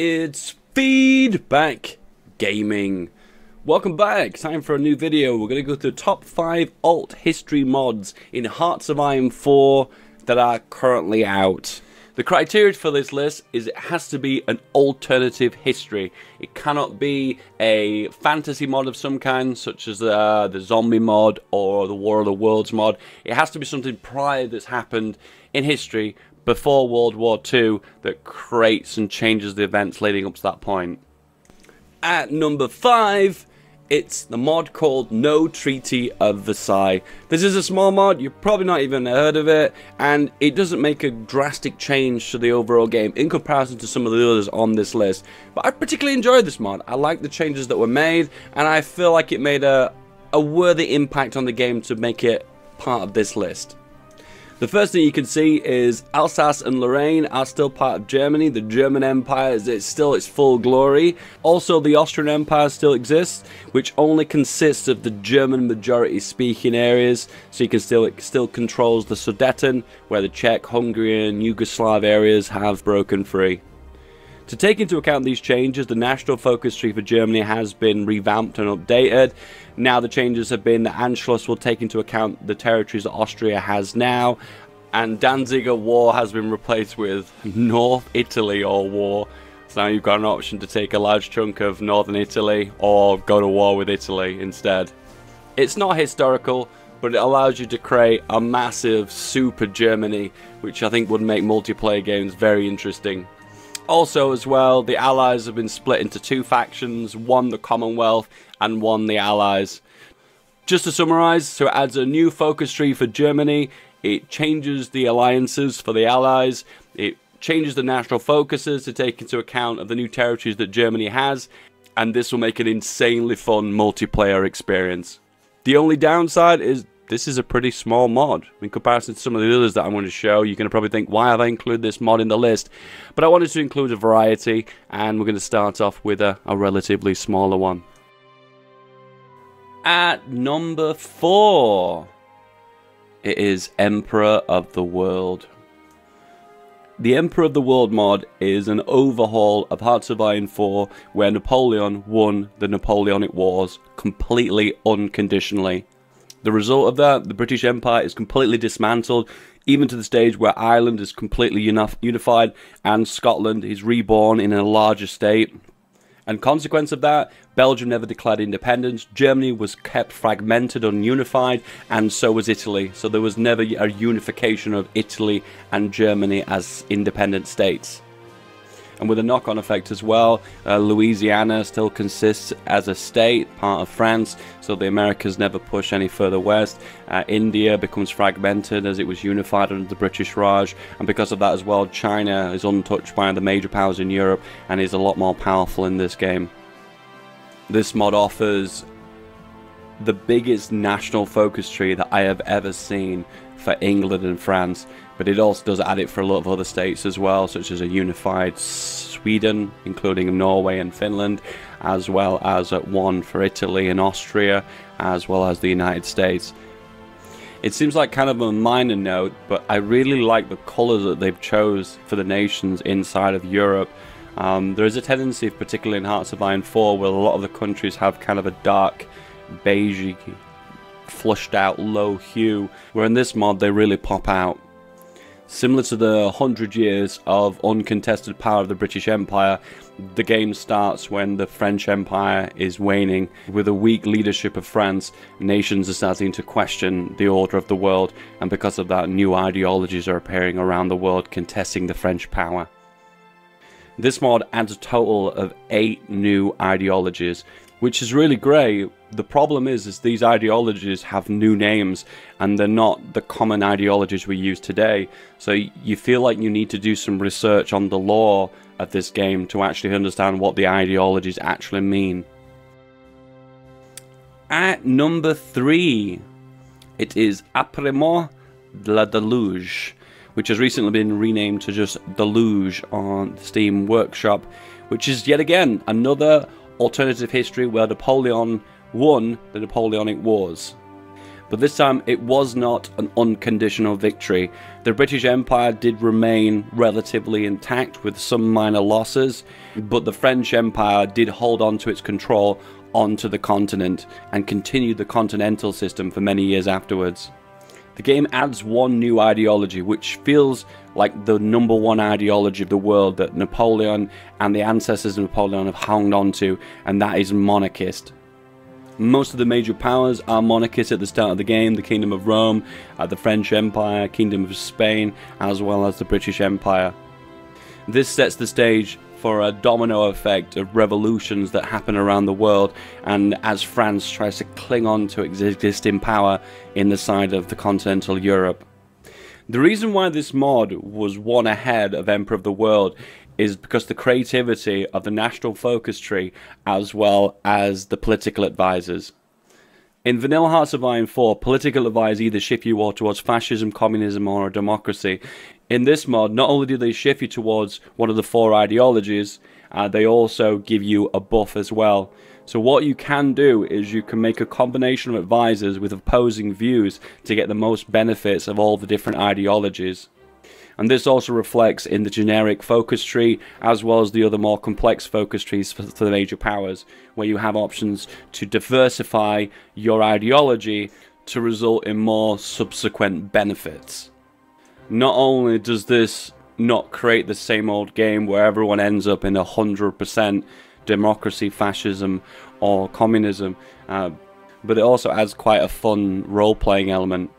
It's Feedback Gaming. Welcome back. Time for a new video. We're going to go through top 5 alt history mods in Hearts of Iron 4 that are currently out. The criteria for this list is it has to be an alternative history. It cannot be a fantasy mod of some kind, such as the zombie mod or the War of the Worlds mod. It has to be something prior that's happened in history before World War II that creates and changes the events leading up to that point. At number 5, it's the mod called No Treaty of Versailles. This is a small mod, you've probably not even heard of it, and it doesn't make a drastic change to the overall game in comparison to some of the others on this list. But I particularly enjoyed this mod. I like the changes that were made, and I feel like it made a worthy impact on the game to make it part of this list. The first thing you can see is Alsace and Lorraine are still part of Germany. The German Empire is still its full glory. Also, the Austrian Empire still exists, which only consists of the German majority speaking areas. So you can still controls the Sudeten, where the Czech, Hungarian, Yugoslav areas have broken free. To take into account these changes, the national focus tree for Germany has been revamped and updated. Now the changes have been that Anschluss will take into account the territories that Austria has now, and Danziger War has been replaced with North Italy or War. So now you've got an option to take a large chunk of northern Italy or go to war with Italy instead. It's not historical, but it allows you to create a massive super Germany, which I think would make multiplayer games very interesting. Also as well, the Allies have been split into two factions, one the Commonwealth and one the Allies. Just to summarise, so it adds a new focus tree for Germany, it changes the alliances for the Allies, it changes the national focuses to take into account of the new territories that Germany has, and this will make an insanely fun multiplayer experience. The only downside is this is a pretty small mod. In comparison to some of the others that I'm going to show, you're going to probably think, why have I included this mod in the list? But I wanted to include a variety, and we're going to start off with a relatively smaller one. At number 4, it is Emperor of the World. The Emperor of the World mod is an overhaul of Hearts of Iron 4, where Napoleon won the Napoleonic Wars completely unconditionally. The result of that, the British Empire is completely dismantled, even to the stage where Ireland is completely unified and Scotland is reborn in a larger state. And consequence of that, Belgium never declared independence, Germany was kept fragmented, ununified, and so was Italy. So there was never a unification of Italy and Germany as independent states. And with a knock-on effect as well, Louisiana still consists as a state, part of France, so the Americas never push any further west. India becomes fragmented as it was unified under the British Raj, and because of that as well, China is untouched by the major powers in Europe and is a lot more powerful in this game. This mod offers the biggest national focus tree that I have ever seen for England and France, but it also does add it for a lot of other states as well, such as a unified Sweden, including Norway and Finland, as well as one for Italy and Austria, as well as the United States. It seems like kind of a minor note, but I really like the colours that they've chose for the nations inside of Europe. There is a tendency, particularly in Hearts of Iron 4, where a lot of the countries have kind of a dark beigey, flushed out low hue, where in this mod they really pop out. Similar to the 100 years of uncontested power of the British Empire, the game starts when the French Empire is waning. With a weak leadership of France, nations are starting to question the order of the world, and because of that, new ideologies are appearing around the world contesting the French power. This mod adds a total of 8 new ideologies, which is really great. The problem is these ideologies have new names and they're not the common ideologies we use today. So you feel like you need to do some research on the lore of this game to actually understand what the ideologies actually mean. At number 3, it is Après Moi Le Déluge, which has recently been renamed to just Deluge on Steam Workshop, which is yet again another alternative history where Napoleon won the Napoleonic Wars. But this time it was not an unconditional victory. The British Empire did remain relatively intact with some minor losses, but the French Empire did hold on to its control onto the continent and continued the continental system for many years afterwards. The game adds one new ideology, which feels like the number one ideology of the world that Napoleon and the ancestors of Napoleon have hung on to, and that is monarchist. Most of the major powers are monarchist at the start of the game: the Kingdom of Rome, the French Empire, Kingdom of Spain, as well as the British Empire. This sets the stage for a domino effect of revolutions that happen around the world, and as France tries to cling on to existing power in the side of the continental Europe. The reason why this mod was one ahead of Emperor of the World is because the creativity of the national focus tree as well as the political advisors. In vanilla Hearts of Iron 4, political advisors either shift you all towards fascism, communism or a democracy. In this mod, not only do they shift you towards one of the four ideologies, they also give you a buff as well. So what you can do is you can make a combination of advisors with opposing views to get the most benefits of all the different ideologies. And this also reflects in the generic focus tree as well as the other more complex focus trees for the major powers, where you have options to diversify your ideology to result in more subsequent benefits. Not only does this not create the same old game where everyone ends up in 100% democracy, fascism or communism, but it also adds quite a fun role-playing element.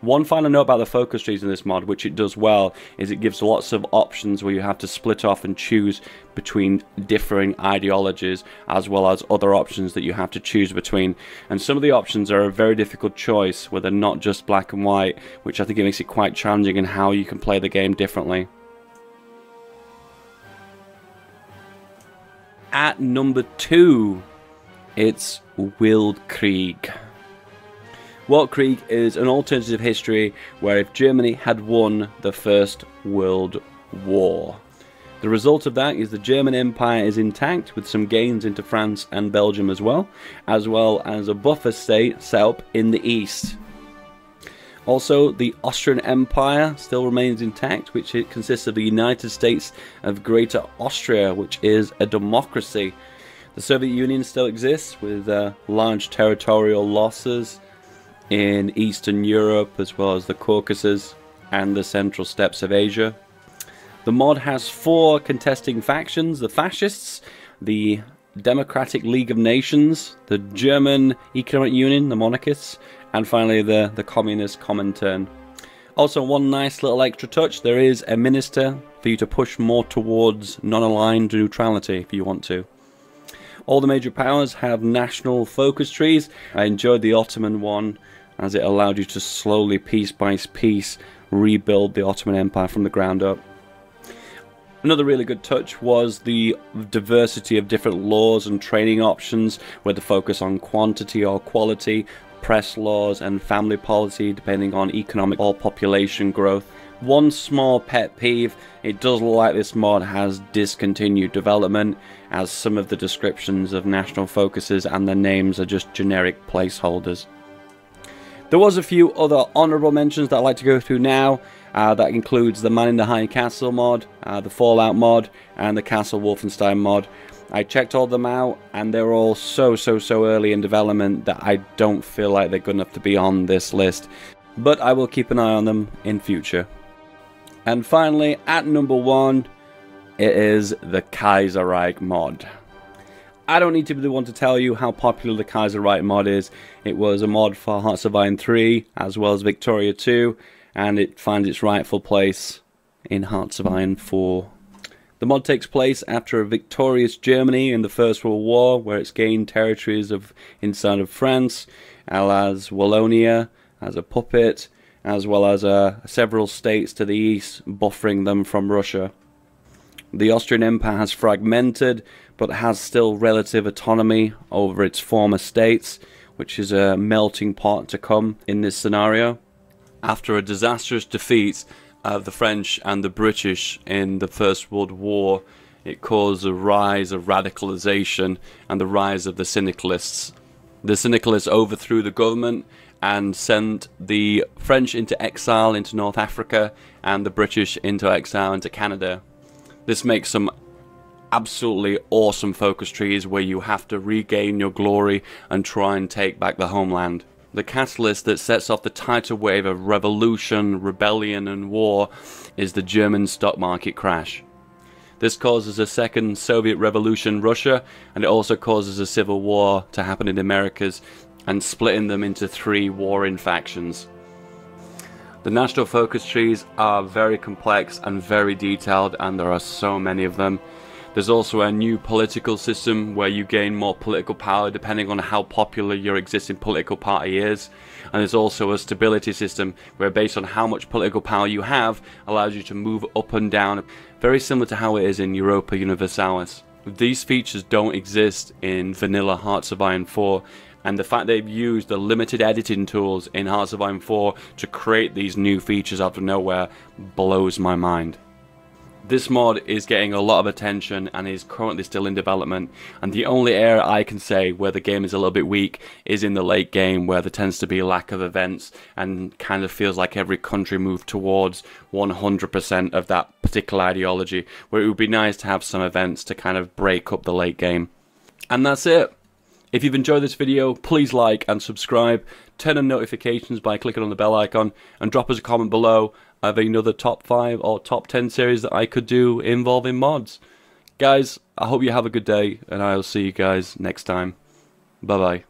One final note about the focus trees in this mod, which it does well, is it gives lots of options where you have to split off and choose between differing ideologies as well as other options that you have to choose between. And some of the options are a very difficult choice where they're not just black and white, which I think it makes it quite challenging in how you can play the game differently. At number 2, it's Weltkrieg. Weltkrieg is an alternative history where if Germany had won the First World War. The result of that is the German Empire is intact with some gains into France and Belgium as well as a buffer state set up in the east. Also, the Austrian Empire still remains intact, which it consists of the United States of Greater Austria, which is a democracy. The Soviet Union still exists with large territorial losses in Eastern Europe as well as the Caucasus and the central steppes of Asia. The mod has four contesting factions: the Fascists, the Democratic League of Nations, the German Economic Union, the Monarchists, and finally the Communist Comintern. Also, one nice little extra touch, there is a minister for you to push more towards non-aligned neutrality if you want to. All the major powers have national focus trees. I enjoyed the Ottoman one, as it allowed you to slowly, piece by piece, rebuild the Ottoman Empire from the ground up. Another really good touch was the diversity of different laws and training options, where the focus on quantity or quality, press laws and family policy depending on economic or population growth. One small pet peeve, it does look like this mod has discontinued development, as some of the descriptions of national focuses and their names are just generic placeholders. There was a few other honourable mentions that I'd like to go through now. That includes the Man in the High Castle mod, the Fallout mod and the Castle Wolfenstein mod. I checked all of them out and they're all so early in development that I don't feel like they're good enough to be on this list. But I will keep an eye on them in future. And finally, at number 1, it is the Kaiserreich mod. I don't need to be the one to tell you how popular the Kaiserreich mod is. It was a mod for Hearts of Iron 3 as well as Victoria 2, and it finds its rightful place in Hearts of Iron 4. The mod takes place after a victorious Germany in the First World War, where it's gained territories of inside of France, as Wallonia as a puppet, as well as several states to the east, buffering them from Russia. The Austrian Empire has fragmented, but has still relative autonomy over its former states, which is a melting pot to come in this scenario. After a disastrous defeat of the French and the British in the First World War, it caused a rise of radicalization and the rise of the syndicalists. The syndicalists overthrew the government and sent the French into exile into North Africa and the British into exile into Canada. This makes some absolutely awesome focus trees where you have to regain your glory and try and take back the homeland. The catalyst that sets off the tidal wave of revolution, rebellion and war is the German stock market crash. This causes a second Soviet revolution in Russia, and it also causes a civil war to happen in the Americas and splitting them into three warring factions. The national focus trees are very complex and very detailed, and there are so many of them. There's also a new political system where you gain more political power depending on how popular your existing political party is. And there's also a stability system where, based on how much political power you have, allows you to move up and down. Very similar to how it is in Europa Universalis. These features don't exist in vanilla Hearts of Iron 4. And the fact they've used the limited editing tools in Hearts of Iron 4 to create these new features out of nowhere blows my mind. This mod is getting a lot of attention and is currently still in development, and the only area I can say where the game is a little bit weak is in the late game, where there tends to be a lack of events and kind of feels like every country moved towards 100% of that particular ideology, where it would be nice to have some events to kind of break up the late game. And that's it. If you've enjoyed this video, please like and subscribe, turn on notifications by clicking on the bell icon, and drop us a comment below of another top 5 or top 10 series that I could do involving mods. Guys, I hope you have a good day, and I'll see you guys next time. Bye bye.